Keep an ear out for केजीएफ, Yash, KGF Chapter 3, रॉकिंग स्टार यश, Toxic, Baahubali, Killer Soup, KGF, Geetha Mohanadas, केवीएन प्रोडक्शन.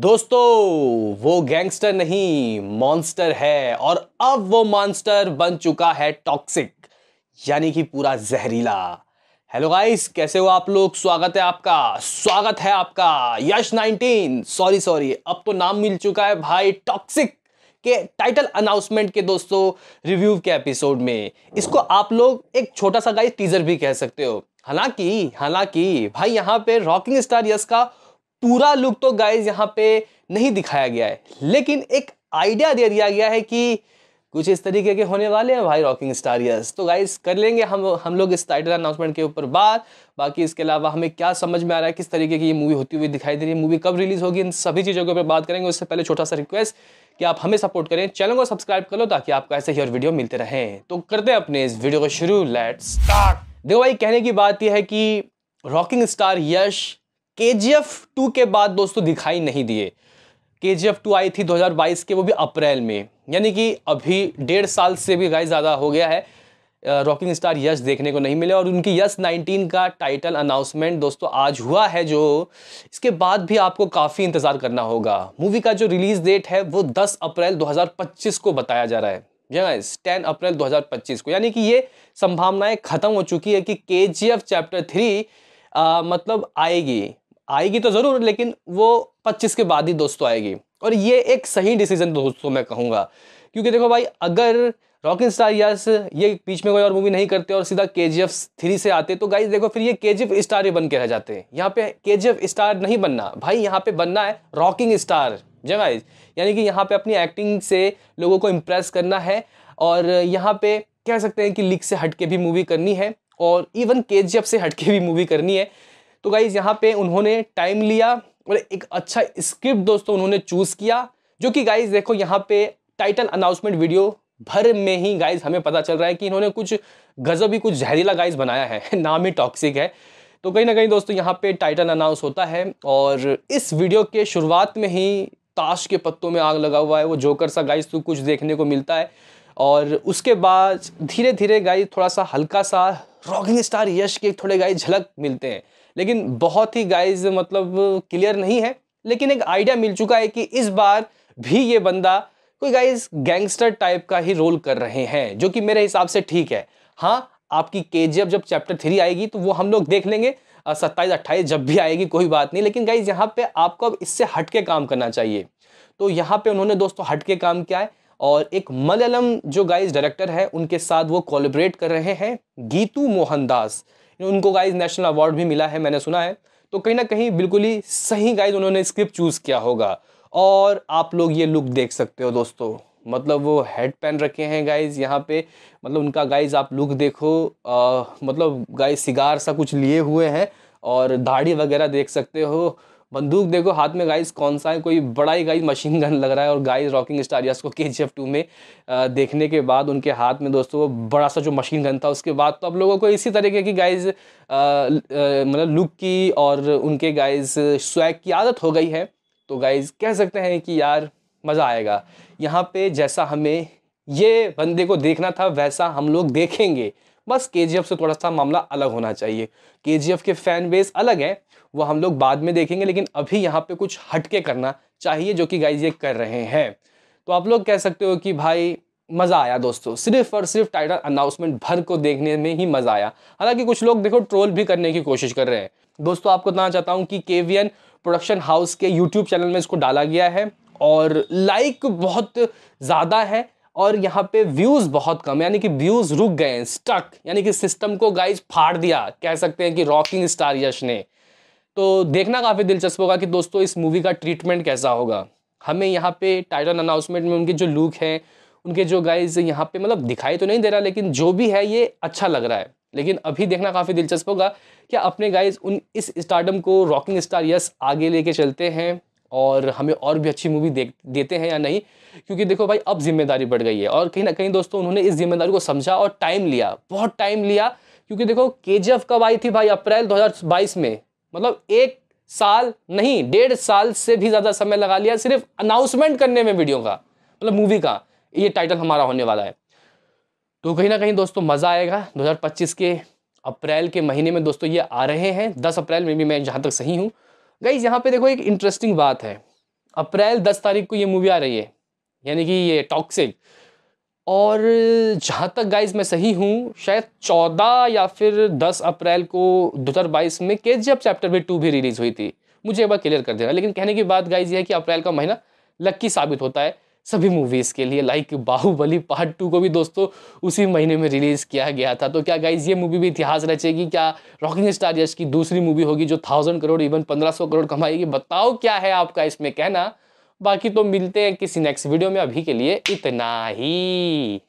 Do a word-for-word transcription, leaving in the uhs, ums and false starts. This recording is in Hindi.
दोस्तों वो गैंगस्टर नहीं मॉन्स्टर है और अब वो मॉन्स्टर बन चुका है टॉक्सिक, यानी कि पूरा जहरीला। हेलो गाइस, कैसे हो आप लोग? स्वागत है आपका स्वागत है आपका यश नाइनटीन सॉरी सॉरी अब तो नाम मिल चुका है भाई टॉक्सिक के टाइटल अनाउंसमेंट के दोस्तों रिव्यू के एपिसोड में। इसको आप लोग एक छोटा सा गाइस टीजर भी कह सकते हो। हालांकि हालांकि भाई यहाँ पे रॉकिंग स्टार यश का पूरा लुक तो गाइज यहाँ पे नहीं दिखाया गया है, लेकिन एक आइडिया दे दिया गया है कि कुछ इस तरीके के होने वाले हैं भाई रॉकिंग स्टार यस। तो गाइज कर लेंगे हम हम लोग इस टाइटल अनाउंसमेंट के ऊपर बात। बाकी इसके अलावा हमें क्या समझ में आ रहा है, किस तरीके की ये मूवी होती हुई दिखाई दे रही है, मूवी कब रिलीज होगी, इन सभी चीज़ों के ऊपर बात करेंगे। उससे पहले छोटा सा रिक्वेस्ट कि आप हमें सपोर्ट करें, चैनल को सब्सक्राइब कर लो ताकि आपको ऐसे ही और वीडियो मिलते रहें। तो करते हैं अपने इस वीडियो को शुरू, लेट्स स्टार्ट। देखो भाई, कहने की बात यह है कि रॉकिंग स्टार यश के जी एफ टू के बाद दोस्तों दिखाई नहीं दिए। के जी एफ टू आई थी दो हज़ार बाईस के, वो भी अप्रैल में, यानी कि अभी डेढ़ साल से भी गाइस ज़्यादा हो गया है रॉकिंग स्टार यश देखने को नहीं मिले। और उनकी यश नाइनटीन का टाइटल अनाउंसमेंट दोस्तों आज हुआ है, जो इसके बाद भी आपको काफ़ी इंतज़ार करना होगा। मूवी का जो रिलीज़ डेट है वो दस अप्रैल दो हज़ार पच्चीस को बताया जा रहा है। जी गाइस, दस अप्रैल दो हज़ार पच्चीस को, यानी कि ये संभावनाएँ ख़त्म हो चुकी है कि के जी एफ चैप्टर थ्री मतलब आएगी आएगी तो ज़रूर, लेकिन वो पच्चीस के बाद ही दोस्तों आएगी। और ये एक सही डिसीजन दोस्तों मैं कहूँगा, क्योंकि देखो भाई, अगर रॉकिंग स्टार यस ये बीच में कोई और मूवी नहीं करते और सीधा केजीएफ थ्री से आते तो गाइस देखो फिर ये केजीएफ स्टार ही बन के रह जाते हैं। यहाँ पे केजीएफ स्टार नहीं बनना भाई, यहाँ पे बनना है रॉकिंग स्टार। जी गाइस, यानी कि यहाँ पर अपनी एक्टिंग से लोगों को इम्प्रेस करना है और यहाँ पर कह सकते हैं कि लीक से हट के भी मूवी करनी है और इवन केजीएफ से हट के भी मूवी करनी है। तो गाइज यहाँ पे उन्होंने टाइम लिया और एक अच्छा स्क्रिप्ट दोस्तों उन्होंने चूज़ किया, जो कि गाइज देखो यहाँ पे टाइटल अनाउंसमेंट वीडियो भर में ही गाइज हमें पता चल रहा है कि इन्होंने कुछ गजब ही कुछ जहरीला गाइज बनाया है, नाम ही टॉक्सिक है। तो कहीं ना कहीं दोस्तों यहाँ पे टाइटल अनाउंस होता है और इस वीडियो के शुरुआत में ही ताश के पत्तों में आग लगा हुआ है वो जोकर सा गाइज तो कुछ देखने को मिलता है। और उसके बाद धीरे धीरे गाइज थोड़ा सा हल्का सा रॉकिंग स्टार यश के थोड़े गाइज झलक मिलते हैं, लेकिन बहुत ही गाइज मतलब क्लियर नहीं है। लेकिन एक आइडिया मिल चुका है कि इस बार भी ये बंदा कोई गाइज गैंगस्टर टाइप का ही रोल कर रहे हैं, जो कि मेरे हिसाब से ठीक है। हाँ, आपकी केजीएफ जब चैप्टर थ्री आएगी तो वो हम लोग देख लेंगे, सत्ताईस अट्ठाईस जब भी आएगी कोई बात नहीं, लेकिन गाइज यहाँ पे आपको अब इससे हट के काम करना चाहिए। तो यहाँ पे उन्होंने दोस्तों हट के काम किया है और एक मलयालम जो गाइज डायरेक्टर है उनके साथ वो कोलैबोरेट कर रहे हैं, गीतू मोहनदास। उनको गाइज नेशनल अवार्ड भी मिला है, मैंने सुना है। तो कहीं ना कहीं बिल्कुल ही सही गाइज उन्होंने स्क्रिप्ट चूज़ किया होगा। और आप लोग ये लुक देख सकते हो दोस्तों, मतलब वो हेड पैन रखे हैं गाइज यहाँ पे, मतलब उनका गाइज आप लुक देखो, आ, मतलब गाइज सिगार सा कुछ लिए हुए हैं और दाढ़ी वगैरह देख सकते हो, बंदूक देखो हाथ में गाइज कौन सा है, कोई बड़ा ही गाइज मशीन गन लग रहा है। और गाइज रॉकिंग स्टार यस को केजीएफ टू में देखने के बाद उनके हाथ में दोस्तों वो बड़ा सा जो मशीन गन था, उसके बाद तो अब लोगों को इसी तरीके की गाइज मतलब लुक की और उनके गाइज स्वैग की आदत हो गई है। तो गाइज कह सकते हैं कि यार मज़ा आएगा, यहाँ पे जैसा हमें ये बंदे को देखना था वैसा हम लोग देखेंगे। बस केजीएफ से थोड़ा सा मामला अलग होना चाहिए, केजीएफ के फैन बेस अलग है, वो हम लोग बाद में देखेंगे, लेकिन अभी यहाँ पे कुछ हटके करना चाहिए, जो कि गाइज ये कर रहे हैं। तो आप लोग कह सकते हो कि भाई मज़ा आया दोस्तों, सिर्फ और सिर्फ टाइटल अनाउंसमेंट भर को देखने में ही मज़ा आया। हालांकि कुछ लोग देखो ट्रोल भी करने की कोशिश कर रहे हैं। दोस्तों आपको बताना चाहता हूँ कि केवीएन प्रोडक्शन हाउस के यूट्यूब चैनल में इसको डाला गया है और लाइक बहुत ज़्यादा है और यहाँ पे व्यूज़ बहुत कम, यानी कि व्यूज़ रुक गए हैं, स्टक, यानी कि सिस्टम को गाइज फाड़ दिया कह सकते हैं कि रॉकिंग स्टार यश ने। तो देखना काफ़ी दिलचस्प होगा कि दोस्तों इस मूवी का ट्रीटमेंट कैसा होगा। हमें यहाँ पे टाइटल अनाउंसमेंट में उनके जो लुक हैं, उनके जो गाइज यहाँ पे मतलब दिखाई तो नहीं दे रहा, लेकिन जो भी है ये अच्छा लग रहा है। लेकिन अभी देखना काफ़ी दिलचस्प होगा कि अपने गाइज उन इस स्टारडम को रॉकिंग स्टार यश आगे लेके चलते हैं और हमें और भी अच्छी मूवी देख देते हैं या नहीं, क्योंकि देखो भाई अब जिम्मेदारी बढ़ गई है। और कहीं ना कहीं दोस्तों उन्होंने इस जिम्मेदारी को समझा और टाइम लिया, बहुत टाइम लिया, क्योंकि देखो केजीएफ कब आई थी भाई, अप्रैल दो हज़ार बाईस में, मतलब एक साल नहीं डेढ़ साल से भी ज़्यादा समय लगा लिया सिर्फ अनाउंसमेंट करने में वीडियो का, मतलब मूवी का ये टाइटल हमारा होने वाला है। तो कहीं ना कहीं दोस्तों मज़ा आएगा। दो हज़ार पच्चीस के अप्रैल के महीने में दोस्तों ये आ रहे हैं, दस अप्रैल में भी मैं जहाँ तक सही हूँ। गाइज यहाँ पे देखो एक इंटरेस्टिंग बात है, अप्रैल दस तारीख को ये मूवी आ रही है, यानी कि ये टॉक्सिक। और जहाँ तक गाइज मैं सही हूँ, शायद चौदह या फिर दस अप्रैल को दो हज़ार बाईस में केजीएफ चैप्टर भी टू भी रिलीज़ हुई थी, मुझे एक बार क्लियर कर देना। लेकिन कहने की बात गाइज ये है कि अप्रैल का महीना लक्की साबित होता है सभी मूवीज़ के लिए। लाइक बाहुबली पार्ट टू को भी दोस्तों उसी महीने में रिलीज़ किया गया था। तो क्या गाइज ये मूवी भी इतिहास रचेगी? क्या रॉकिंग स्टार यश की दूसरी मूवी होगी जो थाउजेंड करोड़ इवन पंद्रह सौ करोड़ कमाएगी? बताओ क्या है आपका इसमें कहना। बाकी तो मिलते हैं किसी नेक्स्ट वीडियो में, अभी के लिए इतना ही।